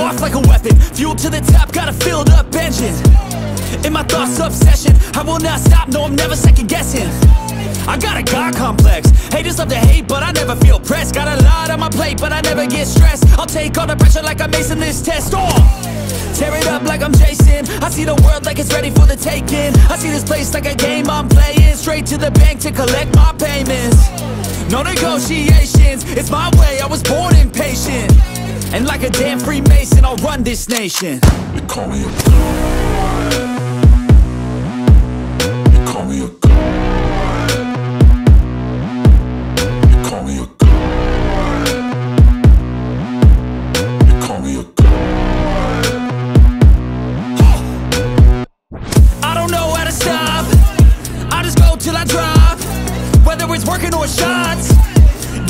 off like a weapon. Fuel to the top, got a filled up engine. In my thoughts, obsession. I will not stop, no, I'm never second guessing. I got a God complex. Haters love to hate, but I never feel pressed. Got a lot on my plate, but I never get stressed. I'll take all the pressure like I'm acing this test. Tear it up like I'm Jason. I see the world like it's ready for the taking. I see this place like a game I'm playing. Straight to the bank to collect my payments. No negotiations, it's my way, I was born impatient. And like a damn Freemason, I'll run this nation. They call me a god. They call me a god. Working or shots,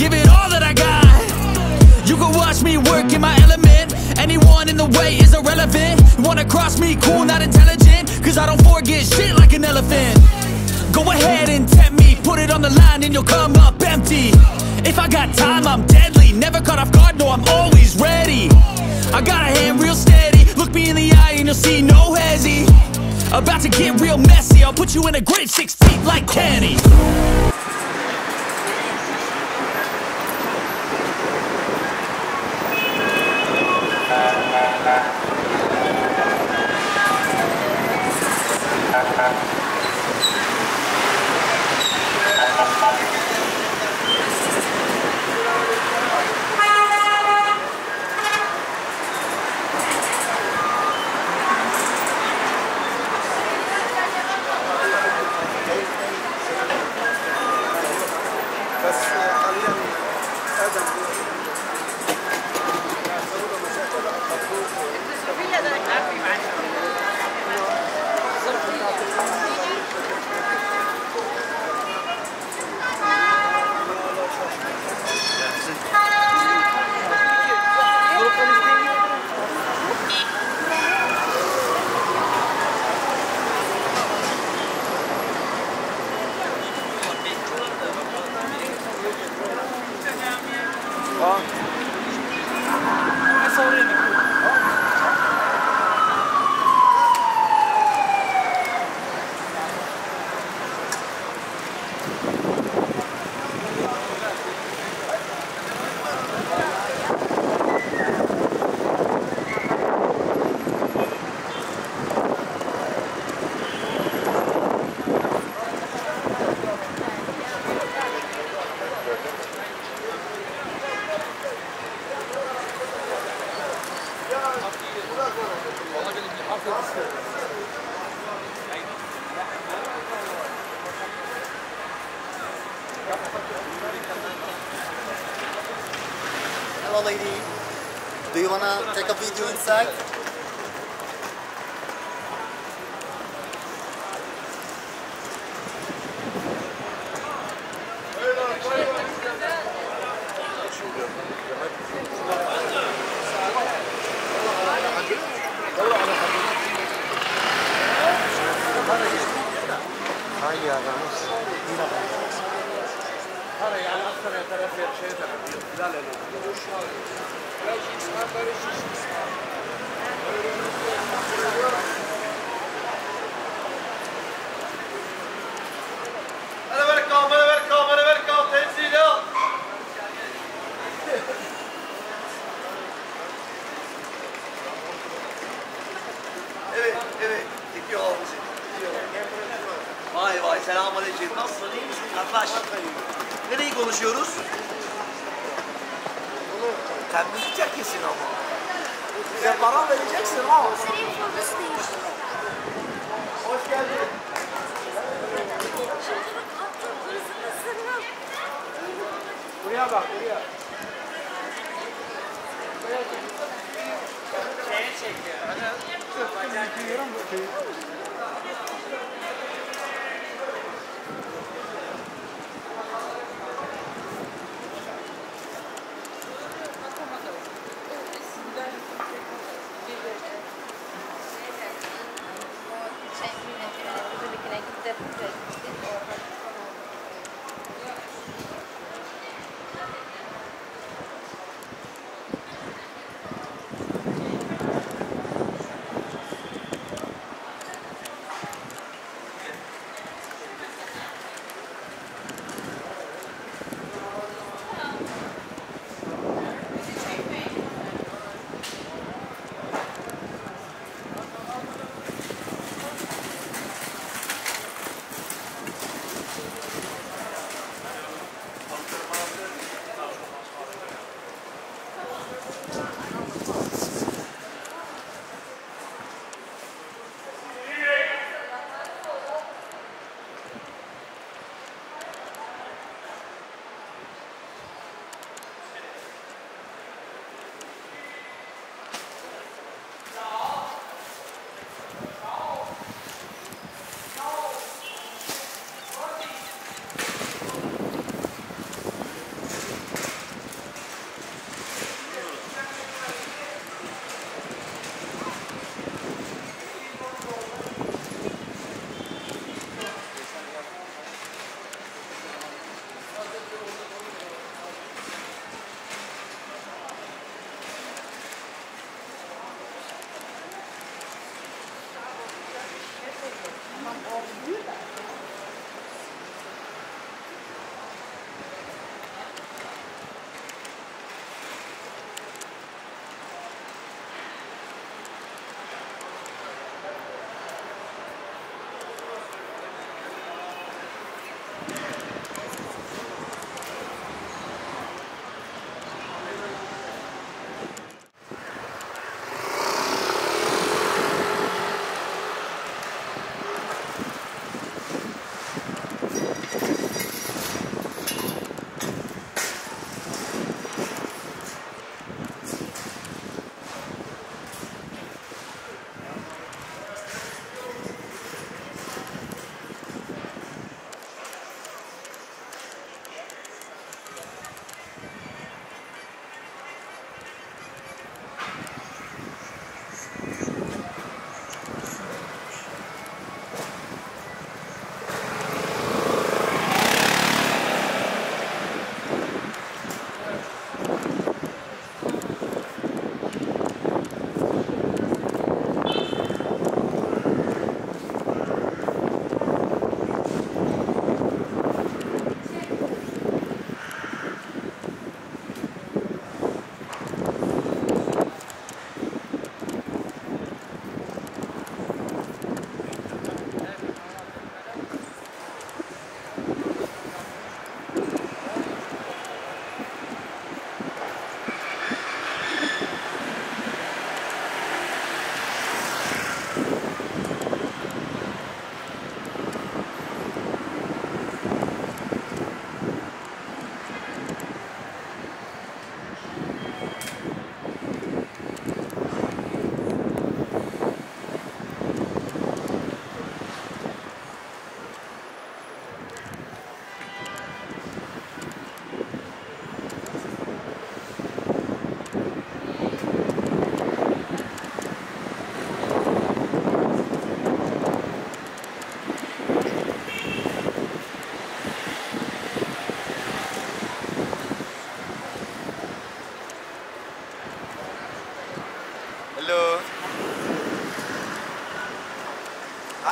give it all that I got. You can watch me work in my element. Anyone in the way is irrelevant. Wanna cross me, cool, not intelligent. Cause I don't forget shit like an elephant. Go ahead and tempt me, put it on the line and you'll come up empty. If I got time, I'm deadly. Never caught off guard, no, I'm always ready. I got a hand real steady. Look me in the eye and you'll see no hezzy. About to get real messy, I'll put you in a grid 6 feet like candy. Hello lady, do you wanna take a video inside? Vay vay, selamünaleyküm. Nasılsın, iyi misin kardeş? Nereyi konuşuyoruz? Temizlik kesin ama. Bize para vereceksin ha. Hoş geldin. Buraya bak, buraya. Şeye çekiyor.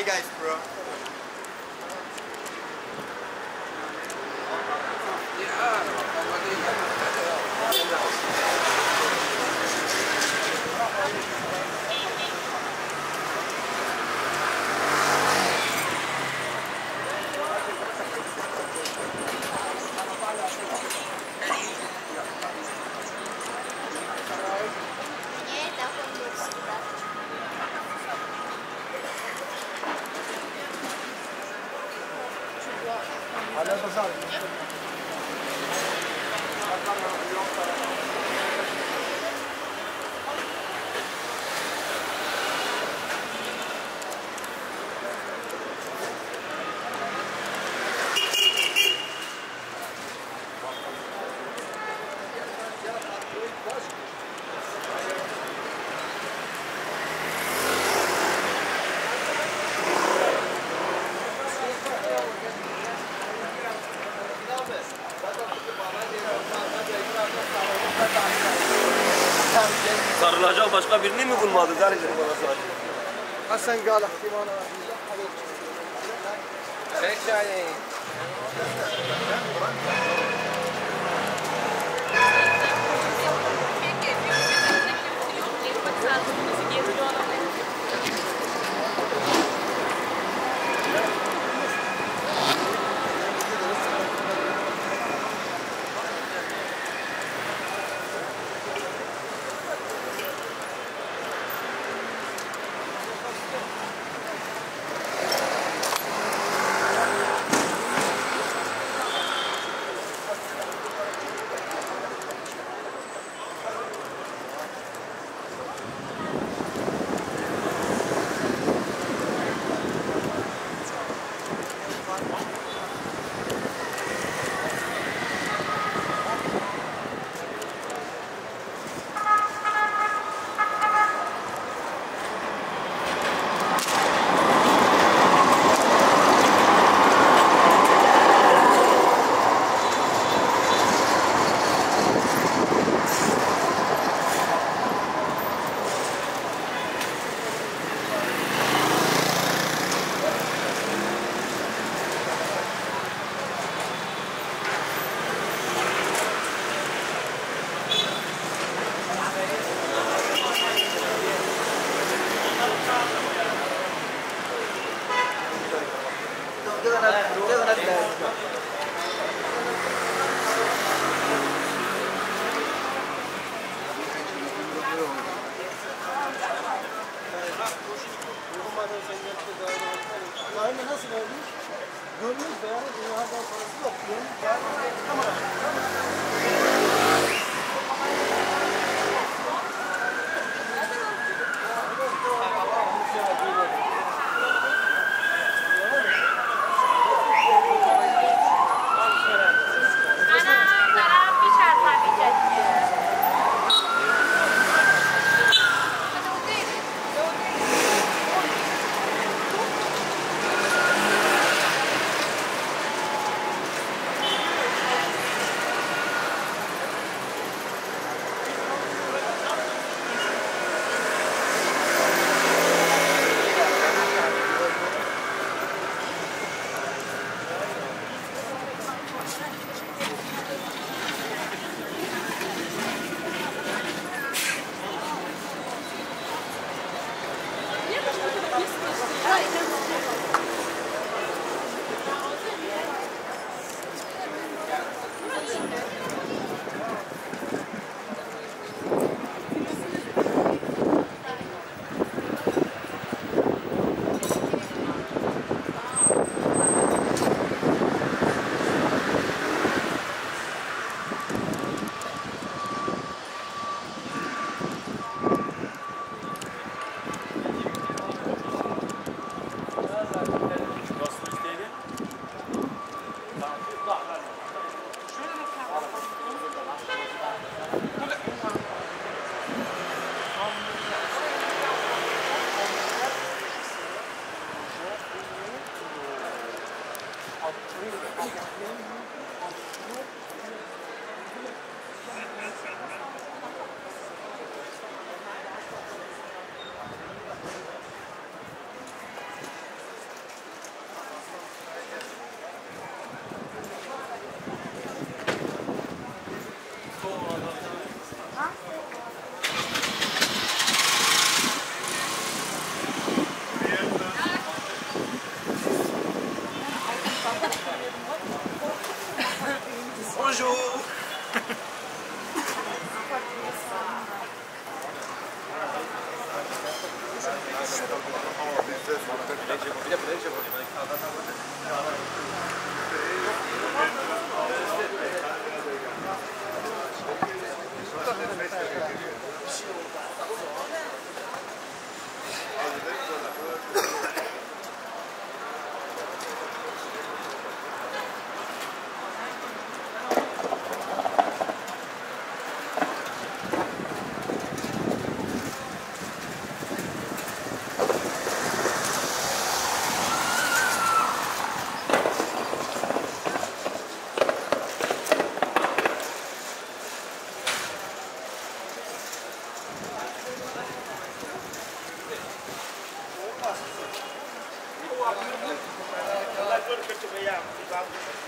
Hi guys, bro. Sarılacak başka birini mi bulmadı? Hasan Galak Reşani.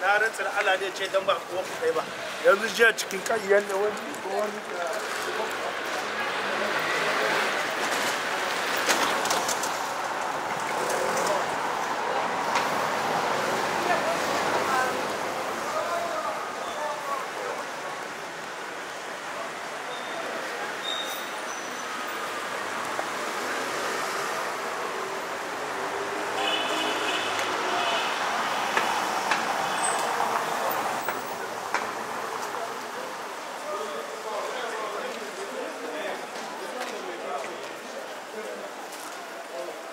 Na rantsar Allah ne ce dan ba kowa ku kai ba yanzu jiya cikin kai yanda wani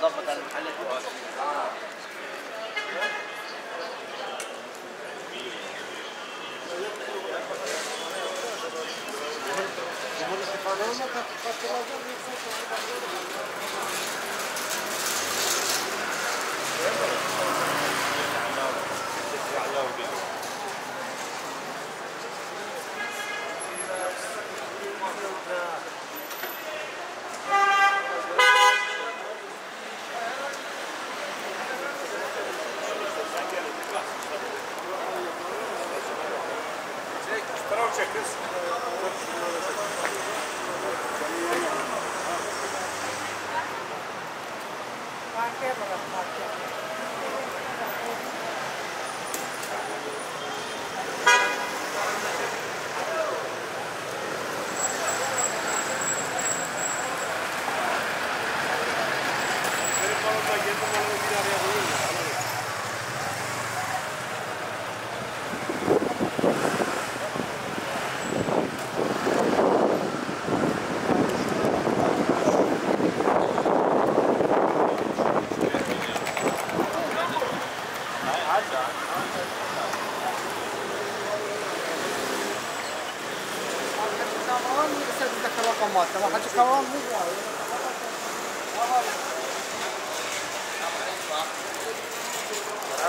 ضبط المحل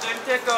절대 거.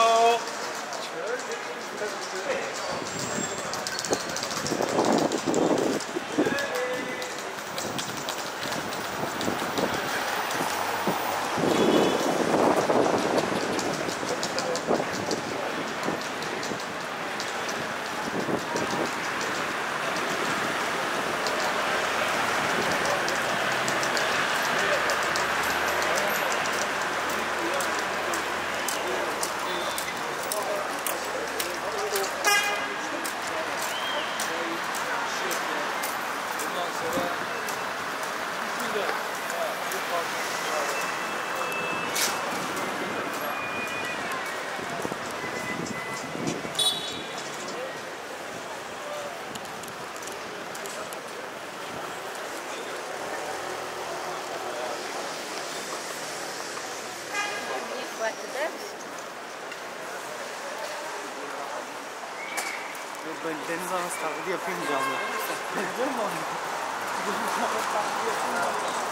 Böyle deniz anası taklidi yapayım canlı. Biliyor musun?